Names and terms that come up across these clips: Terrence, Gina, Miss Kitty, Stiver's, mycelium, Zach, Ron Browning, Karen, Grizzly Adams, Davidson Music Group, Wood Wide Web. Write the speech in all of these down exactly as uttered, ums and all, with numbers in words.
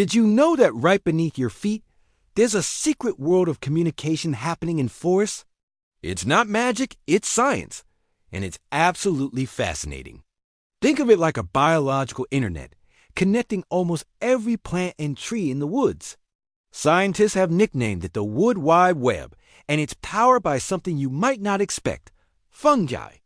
Did you know that right beneath your feet, there's a secret world of communication happening in forests? It's not magic, it's science, and it's absolutely fascinating. Think of it like a biological internet, connecting almost every plant and tree in the woods. Scientists have nicknamed it the Wood Wide Web, and it's powered by something you might not expect, fungi.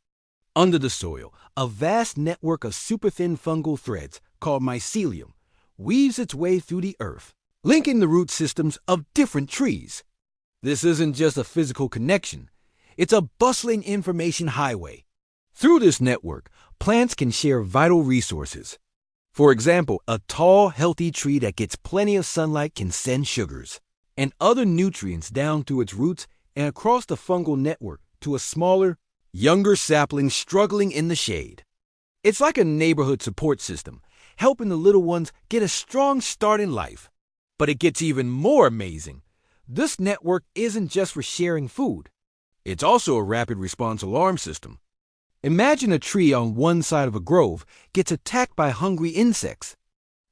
Under the soil, a vast network of superthin fungal threads, called mycelium, weaves its way through the earth, linking the root systems of different trees. This isn't just a physical connection, it's a bustling information highway. Through this network, plants can share vital resources. For example, a tall, healthy tree that gets plenty of sunlight can send sugars and other nutrients down through its roots and across the fungal network to a smaller, younger sapling struggling in the shade. It's like a neighborhood support system, helping the little ones get a strong start in life. But it gets even more amazing. This network isn't just for sharing food. It's also a rapid response alarm system. Imagine a tree on one side of a grove gets attacked by hungry insects.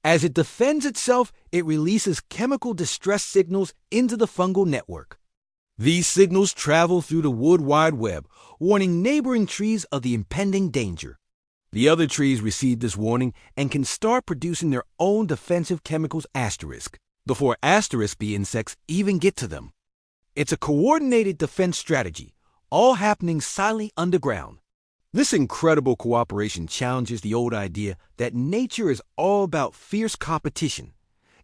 As it defends itself, it releases chemical distress signals into the fungal network. These signals travel through the Wood Wide Web, warning neighboring trees of the impending danger. The other trees receive this warning and can start producing their own defensive chemicals asterisk, before asterisk bee insects even get to them. It's a coordinated defense strategy, all happening silently underground. This incredible cooperation challenges the old idea that nature is all about fierce competition,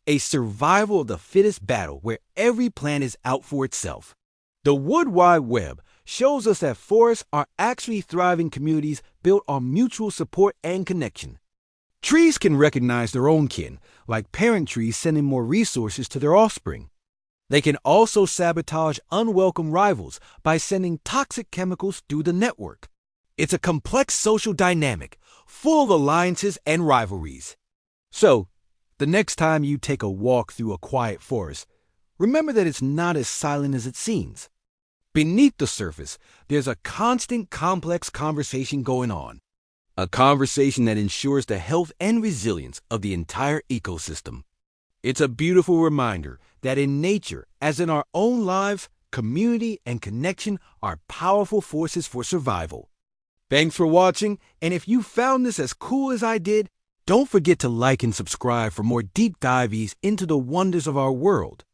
a survival of the fittest battle where every plant is out for itself. The Wood Wide Web shows us that forests are actually thriving communities built on mutual support and connection. Trees can recognize their own kin, like parent trees sending more resources to their offspring. They can also sabotage unwelcome rivals by sending toxic chemicals through the network. It's a complex social dynamic, full of alliances and rivalries. So, the next time you take a walk through a quiet forest, remember that it's not as silent as it seems. Beneath the surface, there's a constant, complex conversation going on. A conversation that ensures the health and resilience of the entire ecosystem. It's a beautiful reminder that in nature, as in our own lives, community and connection are powerful forces for survival. Thanks for watching, and if you found this as cool as I did, don't forget to like and subscribe for more deep dives into the wonders of our world.